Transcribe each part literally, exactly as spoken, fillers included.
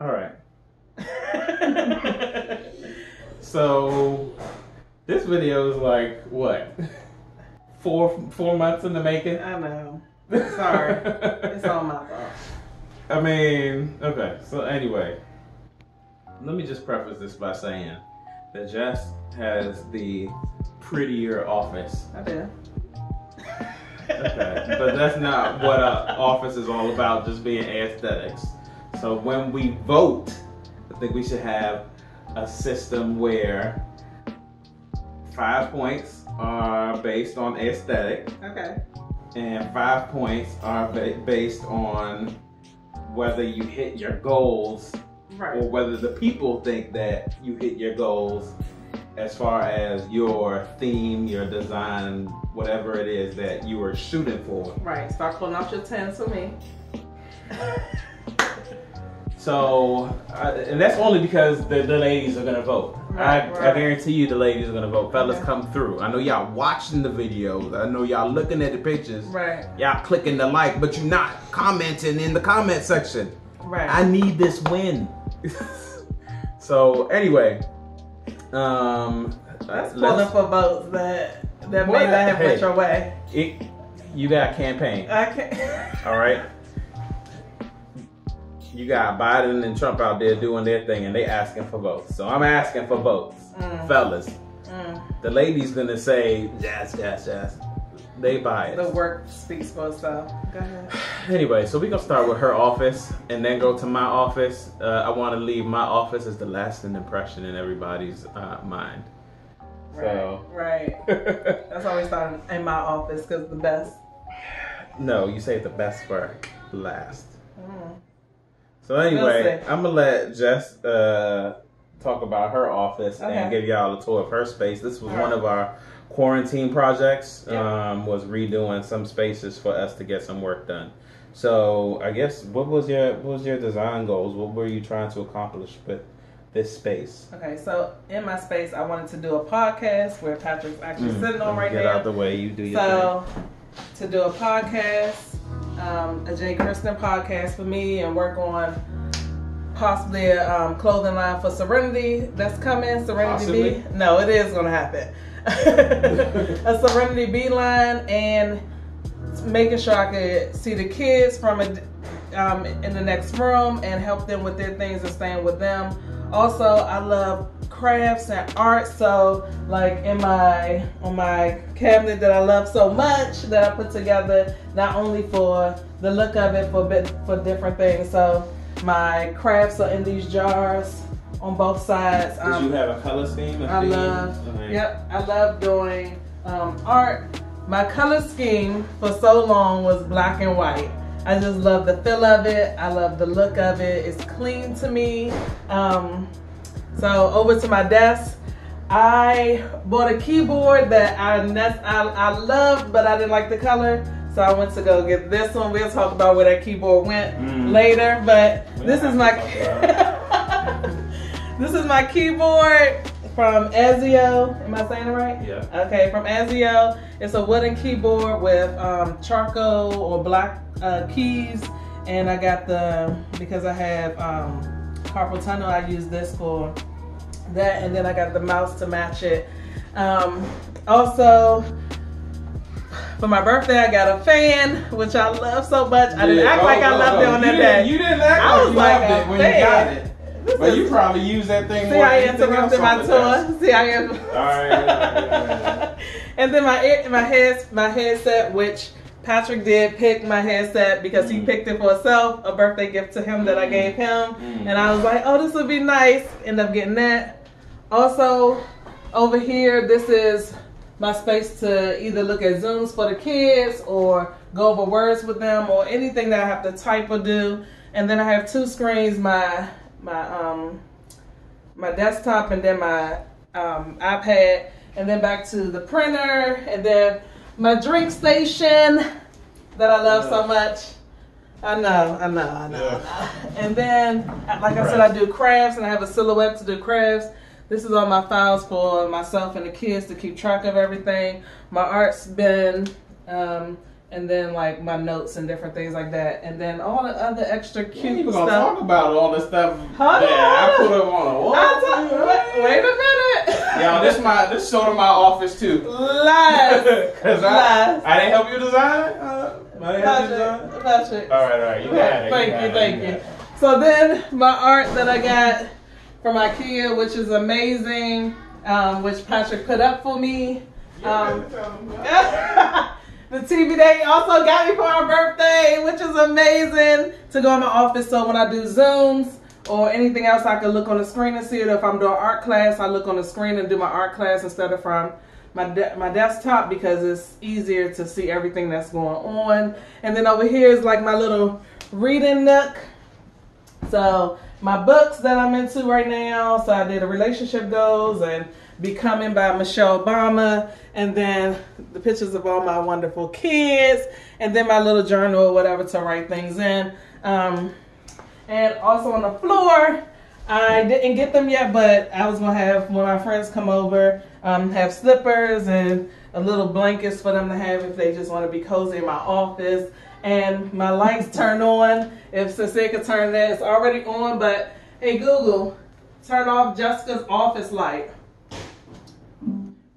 All right. So this video is like what? Four four months in the making. I know. Sorry, it's all my fault. I mean, okay. So anyway, let me just preface this by saying that Jess has the prettier office. I do. Okay, but that's not what our office is all about, just being aesthetics. So when we vote, I think we should have a system where five points are based on aesthetic. Okay. And five points are ba based on whether you hit your goals, right, or whether the people think that you hit your goals as far as your theme, your design, whatever it is that you are shooting for. Right, start pulling out your tens for me. So, uh, and that's only because the, the ladies are gonna vote. Right, I, right. I guarantee you the ladies are gonna vote. Fellas, okay, come through. I know y'all watching the videos. I know y'all looking at the pictures. Right. Y'all clicking the like, but you're not commenting in the comment section. Right. I need this win. So, anyway. Um, let's pull up for votes that that may not have went your way. It, you got a campaign. Okay. All right. You got Biden and Trump out there doing their thing, and they asking for votes. So I'm asking for votes, mm. fellas. Mm. The lady's gonna say yes, yes, yes. They buy it. The work speaks for itself. Go ahead. Anyway, so we're going to start with her office and then go to my office. Uh, I want to leave my office as the lasting impression in everybody's uh, mind. Right, so. Right. That's why we started in my office, because the best. No, you say the best for last. Mm. So anyway, I'm going to let Jess uh, talk about her office, okay, and give y'all a tour of her space. This was All one right. of our quarantine projects, yeah. um, was redoing some spaces for us to get some work done. So I guess what was your what was your design goals? What were you trying to accomplish with this space? Okay, so in my space, I wanted to do a podcast where Patrick's actually mm, sitting on right now. Get out the way, you do your so, thing. So to do a podcast, um, a Jay Kristen podcast for me, and work on possibly a um, clothing line for Serenity that's coming. Serenity B. No, it is gonna happen. A Serenity B line, and making sure I could see the kids from a, um, in the next room and help them with their things and staying with them. Also, I love crafts and art, so like in my on my cabinet that I love so much that I put together not only for the look of it, for bit for different things. So my crafts are in these jars on both sides. Um, Did you have a color scheme? I theme? love, okay. yep, I love doing um, art. My color scheme for so long was black and white. I just love the feel of it. I love the look of it. It's clean to me. Um, so over to my desk, I bought a keyboard that I, I, I loved, but I didn't like the color. So I went to go get this one. We'll talk about where that keyboard went mm. later, but we this is my This is my keyboard from Ezio. Am I saying it right? Yeah. Okay, from Ezio. It's a wooden keyboard with um, charcoal or black uh, keys. And I got the, because I have um, carpal tunnel, I use this for that. And then I got the mouse to match it. Um, also, for my birthday, I got a fan, which I love so much. I didn't yeah. act oh, like I oh, loved oh. it on you that day. You didn't act I like you like loved it when fan. you got it. This but is, you probably use that thing. See, I interrupted my tour. See, I am. All right. Yeah, yeah, yeah. And then my my head my headset, which Patrick did pick my headset because mm. he picked it for himself, a birthday gift to him mm. that I gave him, mm. and I was like, oh, this would be nice. End up getting that. Also, over here, this is my space to either look at Zooms for the kids or go over words with them or anything that I have to type or do. And then I have two screens. My my um my desktop, and then my um iPad, and then back to the printer, and then my drink station that I love yeah. so much. I know, I know, I know. Yeah. I know. And then, like crafts. I said, I do crafts, and I have a silhouette to do crafts. This is all my files for myself and the kids to keep track of everything. My art's been um, and then like my notes and different things like that, and then all the other extra cute you stuff. Talk about all the stuff. Huh? Yeah, I put them on a wall. Wait, wait a minute. Y'all, this my this show to my office too. Lies. Cause I, I didn't help you design. Uh, I didn't help you design. Patrick. All right, all right. You got it. Thank you, thank you. So then my art that I got from IKEA, which is amazing, um, which Patrick put up for me. Um, the T V Day also got me for our birthday, which is amazing to go in my office. So when I do Zooms or anything else, I can look on the screen and see it. If I'm doing art class, I look on the screen and do my art class instead of from my de my desktop, because it's easier to see everything that's going on. And then over here is like my little reading nook. So my books that I'm into right now. So I did a relationship goals and Becoming by Michelle Obama, and then the pictures of all my wonderful kids, and then my little journal or whatever to write things in. Um, and also on the floor, I didn't get them yet, but I was gonna have when my friends come over, um, have slippers and a little blankets for them to have if they just want to be cozy in my office. And my lights turn on. If Cecilia could turn that, it's already on. But hey Google, turn off Jessica's office light.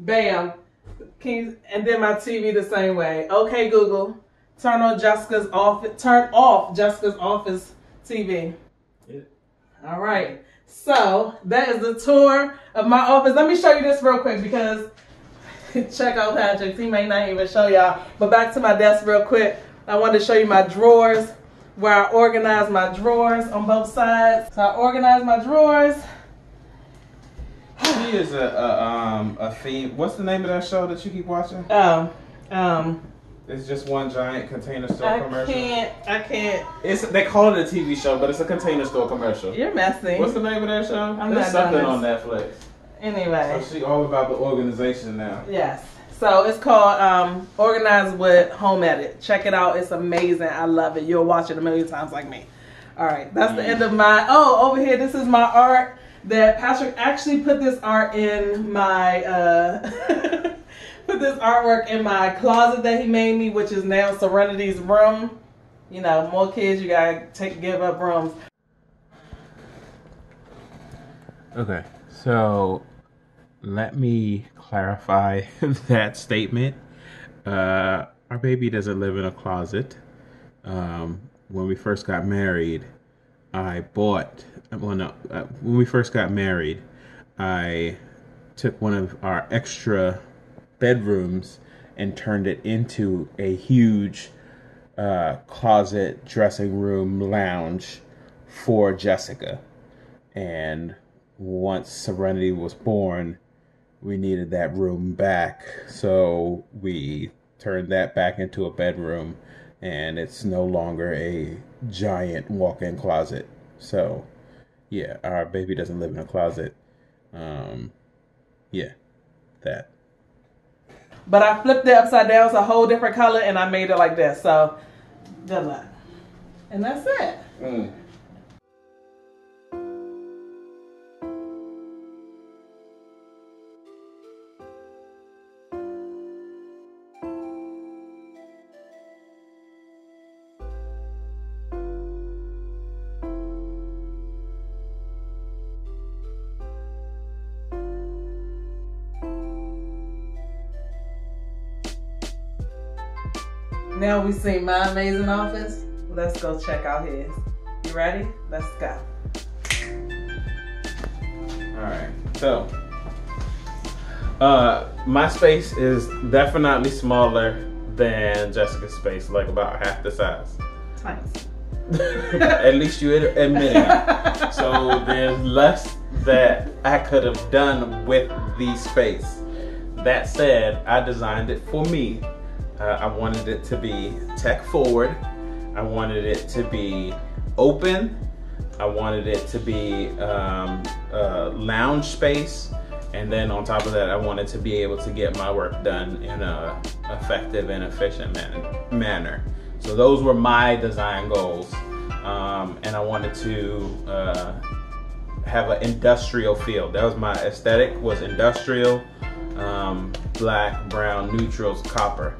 Bam. Can you, and then my T V the same way. Okay, Google, turn on Jessica's office. Turn off Jessica's office T V. Yeah. All right. So that is the tour of my office. Let me show you this real quick because check out Patrick. He may not even show y'all. But back to my desk real quick. I wanted to show you my drawers, where I organize my drawers on both sides. So I organize my drawers. She is a, a um a theme. What's the name of that show that you keep watching? Um, um. It's just one giant container store I commercial. I can't. I can't. It's they call it a T V show, but it's a container store commercial. You're messy. What's the name of that show? I'm There's not something on Netflix. Anyway. So she all about the organization now. Yes. So it's called um Organize With Home Edit. Check it out. It's amazing. I love it. You'll watch it a million times like me. All right. That's mm. the end of my. Oh, over here. This is my art. That Patrick actually put this art in my uh, put this artwork in my closet that he made me, which is now Serenity's room. You know, more kids, you gotta take give up rooms. Okay, so let me clarify that statement. Uh, our baby doesn't live in a closet. Um, when we first got married, I bought. Well, no, uh, when we first got married, I took one of our extra bedrooms and turned it into a huge uh, closet, dressing room, lounge for Jessica. And once Serenity was born, we needed that room back. So we turned that back into a bedroom, and it's no longer a giant walk-in closet. So... yeah, our baby doesn't live in a closet. Um, yeah, that. But I flipped it upside down. It's a whole different color, and I made it like this. So, good luck. And that's it. Mm. Now we see my amazing office. Let's go check out his. You ready? Let's go. All right. So, uh, my space is definitely smaller than Jessica's space, like about half the size. Thanks. At least you admit it. So there's less that I could have done with the space. That said, I designed it for me. Uh, I wanted it to be tech forward. I wanted it to be open. I wanted it to be um, a lounge space. And then on top of that, I wanted to be able to get my work done in a effective and efficient man manner. So those were my design goals. Um, and I wanted to uh, have an industrial feel. That was my aesthetic, was industrial, um, black, brown, neutrals, copper.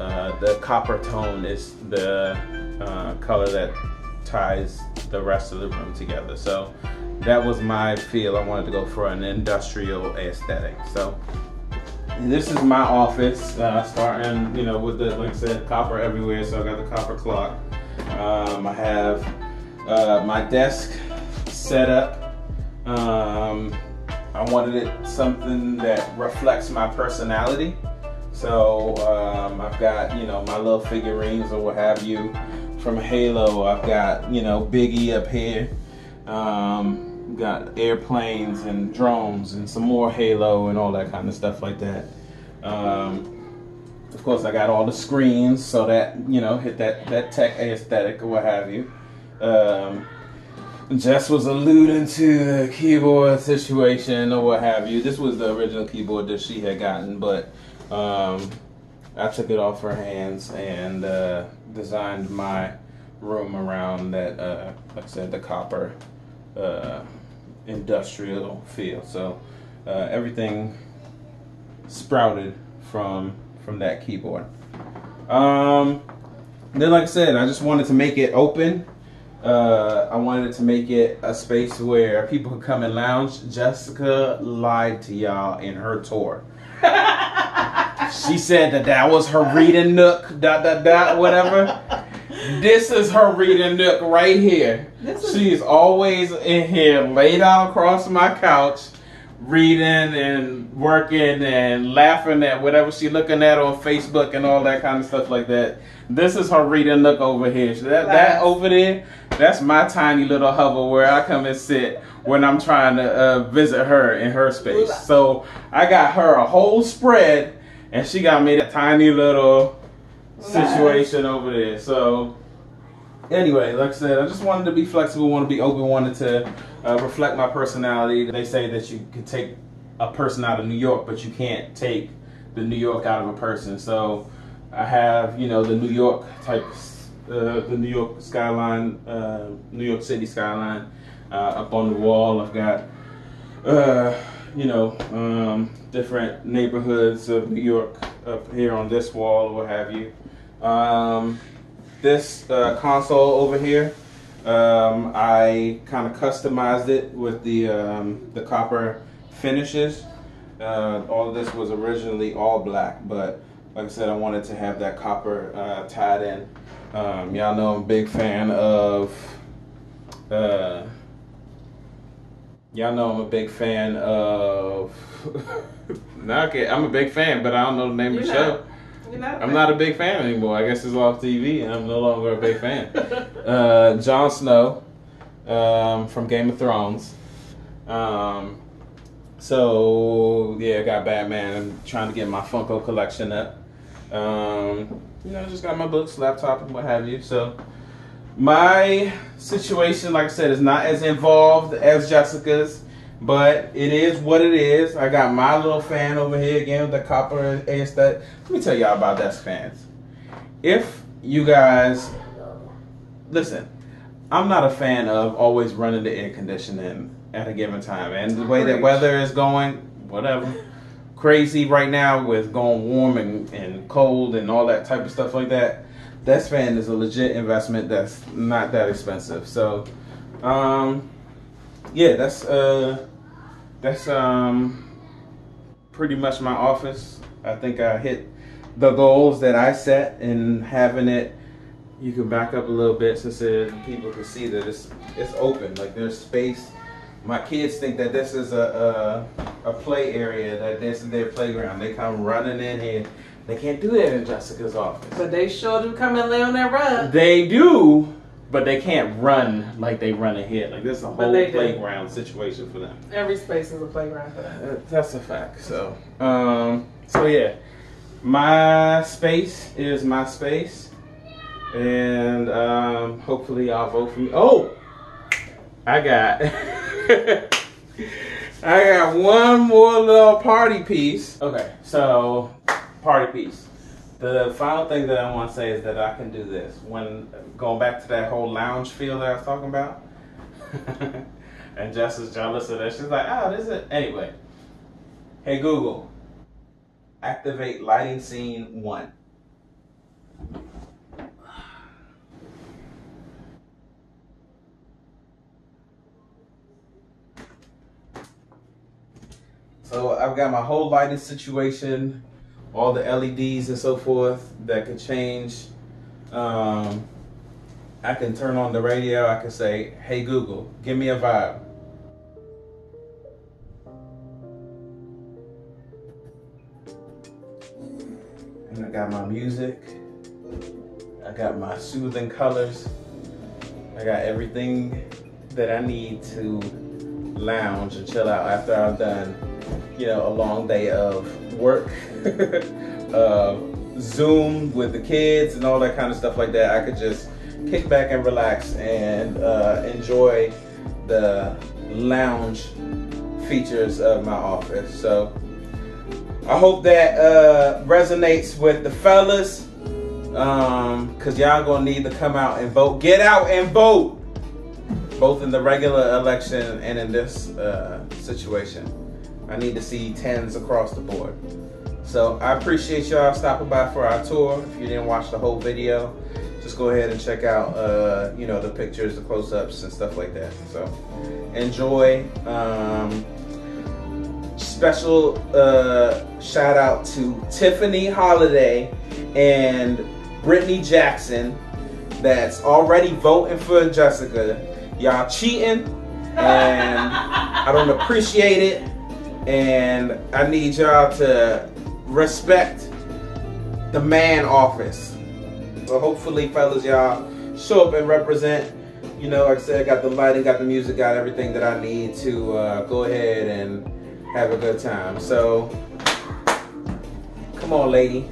Uh, the copper tone is the uh, color that ties the rest of the room together. So that was my feel. I wanted to go for an industrial aesthetic. So this is my office, uh, starting, you know, with the, like I said, copper everywhere. So I got the copper clock. Um, I have uh, my desk set up. Um, I wanted it something that reflects my personality. So um, I've got, you know, my little figurines or what have you from Halo. I've got, you know, Biggie up here. Um, got airplanes and drones and some more Halo and all that kind of stuff like that. Um, of course, I got all the screens so that, you know, hit that, that tech aesthetic or what have you. Um, Jess was alluding to the keyboard situation or what have you. This was the original keyboard that she had gotten, but um, I took it off her hands and uh, designed my room around that, uh, like I said, the copper uh, industrial feel. So uh, everything sprouted from from that keyboard. Um, then, like I said, I just wanted to make it open. Uh, I wanted to make it a space where people could come and lounge. Jessica lied to y'all in her tour. She said that that was her reading nook, dot, dot, dot, whatever. This is her reading nook right here. Is She's always in here, laid out across my couch, reading and working and laughing at whatever she's looking at on Facebook and all that kind of stuff like that. This is her reading nook over here. That, that over there, that's my tiny little hovel where I come and sit when I'm trying to uh, visit her in her space. So I got her a whole spread, and she got me that tiny little situation over there. So anyway, like I said, I just wanted to be flexible, wanted to be open, wanted to uh, reflect my personality. They say that you can take a person out of New York, but you can't take the New York out of a person. So I have, you know, the New York type, uh, the New York skyline, uh, New York City skyline uh, up on the wall. I've got, uh, you know, um, different neighborhoods of New York up here on this wall or what have you. Um, this uh, console over here, um, I kind of customized it with the, um, the copper finishes. Uh, all of this was originally all black, but like I said, I wanted to have that copper uh, tied in. Um, y'all know I'm a big fan of, uh, y'all know I'm a big fan of, no, okay, I'm a big fan, but I don't know the name You're of the not. show. Not I'm not a big fan anymore. I guess it's off T V and I'm no longer a big fan. uh, Jon Snow um, from Game of Thrones. Um, so yeah, I got Batman. I'm trying to get my Funko collection up. Um, you know, just got my books, laptop, and what have you. So my situation, like I said, is not as involved as Jessica's, but it is what it is. I got my little fan over here again with the copper aesthetic. Let me tell y'all about that fans. If you guys listen, I'm not a fan of always running the air conditioning at a given time, and the way that weather is going, whatever, crazy right now with going warm and, and cold and all that type of stuff like that. That fan is a legit investment that's not that expensive. So, um, yeah, that's uh, that's um, pretty much my office. I think I hit the goals that I set in having it. You can back up a little bit so that people can see that it's it's open, like there's space. My kids think that this is a a, a play area, that this is their playground. They come running in here. They can't do that in Jessica's office. But they sure do come and lay on that rug. They do, but they can't run like they run in here. Like, this is a whole playground do. situation for them. Every space is a playground for them. That's a fact. So, um, so yeah, my space is my space, and um, hopefully y'all vote for me. Oh, I got. I got one more little party piece. Okay, so party piece. The final thing that I want to say is that I can do this. When going back to that whole lounge feel that I was talking about, and Jess is jealous of that. She's like, oh, this is anyway. Hey Google, activate lighting scene one. So I've got my whole lighting situation, all the L E Ds and so forth that could change. Um, I can turn on the radio. I can say, hey Google, give me a vibe. And I got my music. I got my soothing colors. I got everything that I need to lounge and chill out after I've done, you know, a long day of work, uh, Zoom with the kids and all that kind of stuff like that. I could just kick back and relax and uh, enjoy the lounge features of my office. So I hope that uh, resonates with the fellas, um, cause y'all gonna need to come out and vote. Get out and vote, both in the regular election and in this uh, situation. I need to see tens across the board. So I appreciate y'all stopping by for our tour. If you didn't watch the whole video, just go ahead and check out, uh, you know, the pictures, the close-ups and stuff like that. So enjoy. Um, special uh, shout out to Tiffany Holiday and Brittany Jackson that's already voting for Jessica. Y'all cheating and I don't appreciate it. And I need y'all to respect the man office. So hopefully, fellas, y'all show up and represent. You know, like I said, I got the lighting, got the music, got everything that I need to uh, go ahead and have a good time. So, come on, lady.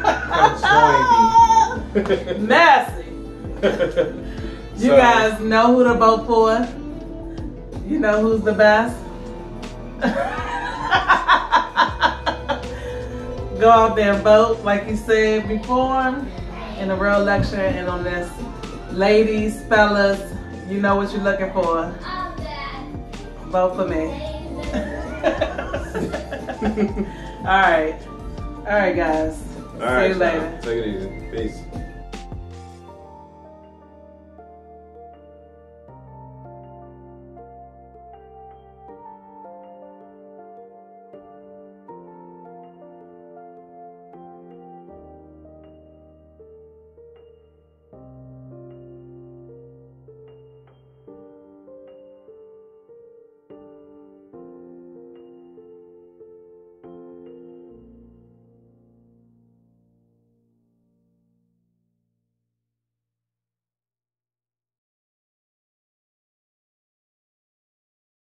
Come join me. Messy. You so, guys know who to vote for. You know who's the best. Go out there and vote, like you said before, in the real election and on this. Ladies, fellas, you know what you're looking for. Vote for me. All right. All right, guys. All right, see you later. Take it easy. Peace.